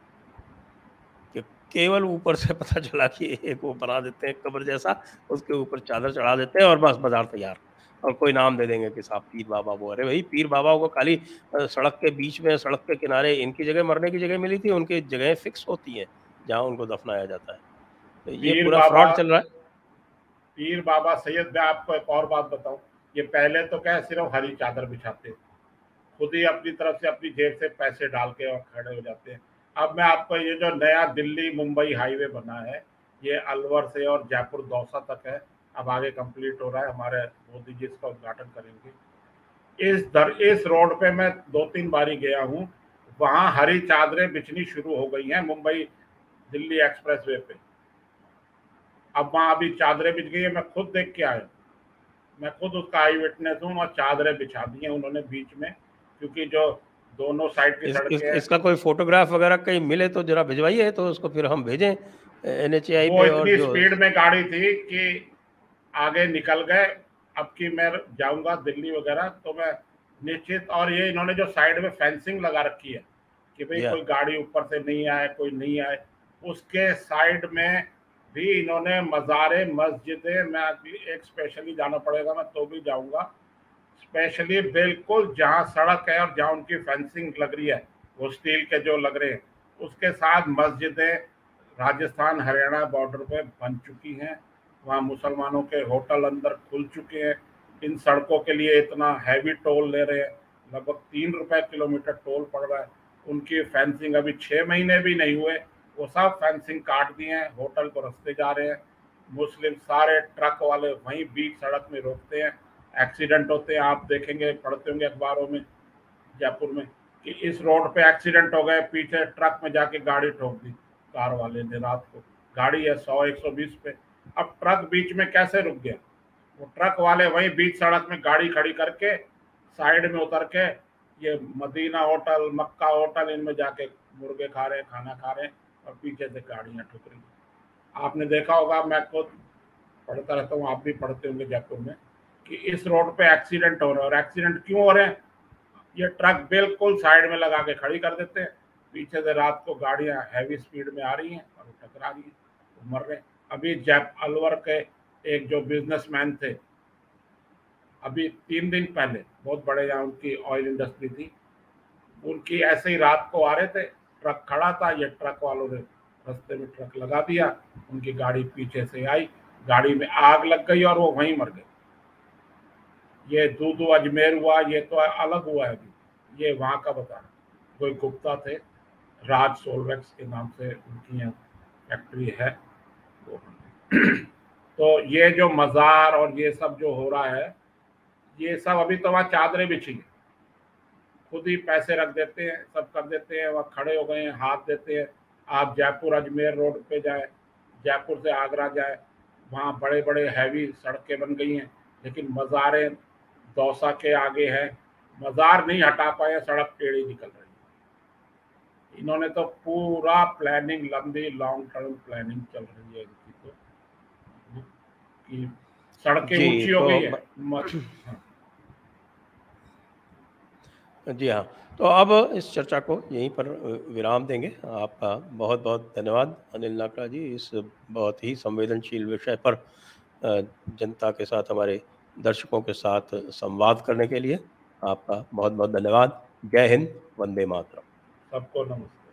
कि केवल ऊपर से पता चला कि एक वो बना देते हैं कब्र जैसा, उसके ऊपर चादर चढ़ा देते हैं और बस बाजार तैयार, और कोई नाम दे देंगे कि साहब पीर बाबा वो। अरे भाई पीर बाबा को खाली सड़क के बीच में, सड़क के किनारे इनकी जगह मरने की जगह मिली थी, उनकी जगह फिक्स होती हैं जहाँ उनको दफनाया जाता है। तो ये पूरा फ्रॉड चल रहा है पीर बाबा सैयद। मैं आपको एक और बात बताऊं, ये पहले तो क्या सिर्फ हरी चादर बिछाते, खुद ही अपनी तरफ से अपनी जेब से पैसे डाल के और खड़े हो जाते हैं। अब मैं आपको ये जो नया दिल्ली मुंबई हाईवे बना है, ये अलवर से और जयपुर दौसा तक है, अब आगे कंप्लीट हो रहा है, हमारे मोदी जी इसका उद्घाटन करेंगे। इस दर इस रोड पे मैं दो तीन बारी गया हूँ, वहाँ हरी चादरें बिछनी शुरू हो गई हैं मुंबई दिल्ली एक्सप्रेस वे पे। अब वहाँ अभी चादरें बिछ गई है, मैं खुद देख के आया, मैं खुद उसका आई विटनेस हूँ। और चादरें बिछा दी हैं उन्होंने बीच में, क्योंकि जो दोनों साइड की सड़कें इस, इस, इसका कोई फोटोग्राफ वगैरह कहीं मिले तो जरा भिजवाइए, तो उसको फिर हम भेजें एन एच ए आई पे। और इतनी स्पीड में गाड़ी थी कि आगे निकल गए। अब की मैं जाऊँगा दिल्ली वगैरह तो मैं निश्चित, और ये इन्होंने जो साइड में फेंसिंग लगा रखी है कि भाई कोई गाड़ी ऊपर से नहीं आए, कोई नहीं आए, उसके साइड में भी इन्होंने मज़ारे मस्जिदें, मैं भी एक स्पेशली जाना पड़ेगा, मैं तो भी जाऊंगा स्पेशली, बिल्कुल जहां सड़क है और जहां उनकी फेंसिंग लग रही है, वो स्टील के जो लग रहे हैं, उसके साथ मस्जिदें राजस्थान हरियाणा बॉर्डर पे बन चुकी हैं। वहां मुसलमानों के होटल अंदर खुल चुके हैं। इन सड़कों के लिए इतना हैवी टोल ले रहे हैं, लगभग तीन रुपये किलोमीटर टोल पड़ रहा है। उनकी फेंसिंग अभी छः महीने भी नहीं हुए, वो सब फेंसिंग काट दिए हैं, होटल को रस्ते जा रहे हैं। मुस्लिम सारे ट्रक वाले वहीं बीच सड़क में रोकते हैं, एक्सीडेंट होते हैं। आप देखेंगे, पढ़ते होंगे अखबारों में जयपुर में कि इस रोड पे एक्सीडेंट हो गए, पीछे ट्रक में जाके गाड़ी ठोक दी कार वाले ने, रात को गाड़ी है सौ एक सौ बीस पे। अब ट्रक बीच में कैसे रुक गया? वो ट्रक वाले वहीं बीच सड़क में गाड़ी खड़ी करके साइड में उतर के ये मदीना होटल, मक्का होटल, इनमें जाके मुर्गे खा रहे हैं, खाना खा रहे हैं और पीछे से गाड़ियाँ ठुक रही। आपने देखा होगा, मैं खुद पढ़ता रहता हूँ, आप भी पढ़ते होंगे जयपुर में, कि इस रोड पे एक्सीडेंट हो रहे हैं। और एक्सीडेंट क्यों हो रहे हैं? ये ट्रक बिल्कुल साइड में लगा के खड़ी कर देते हैं, पीछे से रात को गाड़ियाँ हैवी स्पीड में आ रही हैं और टकरा रही हैं, मर रहे हैं। अभी जय अलवर के एक जो बिजनेसमैन थे, अभी तीन दिन पहले, बहुत बड़े यहाँ उनकी ऑयल इंडस्ट्री थी, उनकी ऐसे ही रात को आ रहे थे, ट्रक खड़ा था, ये ट्रक वालों ने रास्ते में ट्रक लगा दिया, उनकी गाड़ी पीछे से आई, गाड़ी में आग लग गई और वो वहीं मर गए। ये दूधू अजमेर हुआ, ये तो अलग हुआ है अभी, ये वहाँ का बता रहा। कोई गुप्ता थे, राज सोलवेक्स के नाम से उनकी यहाँ फैक्ट्री है, वो तो ये जो मज़ार और ये सब जो हो रहा है, ये सब अभी तो वहाँ चादरें बिछी हैं, खुद ही पैसे रख देते हैं, सब कर देते हैं, वहाँ खड़े हो गए हैं, हाथ देते हैं। आप जयपुर अजमेर रोड पे जाए, जयपुर से आगरा जाए, वहाँ बड़े बड़े हैवी सड़कें बन गई हैं, लेकिन मज़ारें दौसा के आगे हैं, मज़ार नहीं हटा पाए, सड़क टेढ़ी निकल रही है। इन्होंने तो पूरा प्लानिंग, लंबी लॉन्ग टर्म प्लानिंग चल रही है इनकी, तो कि सड़कें ऊंची हो गई है। जी हाँ, तो अब इस चर्चा को यहीं पर विराम देंगे। आपका बहुत बहुत धन्यवाद अनिल नाकड़ा जी, इस बहुत ही संवेदनशील विषय पर जनता के साथ, हमारे दर्शकों के साथ संवाद करने के लिए आपका बहुत बहुत धन्यवाद। जय हिंद, वंदे मातरम। सबको नमस्कार।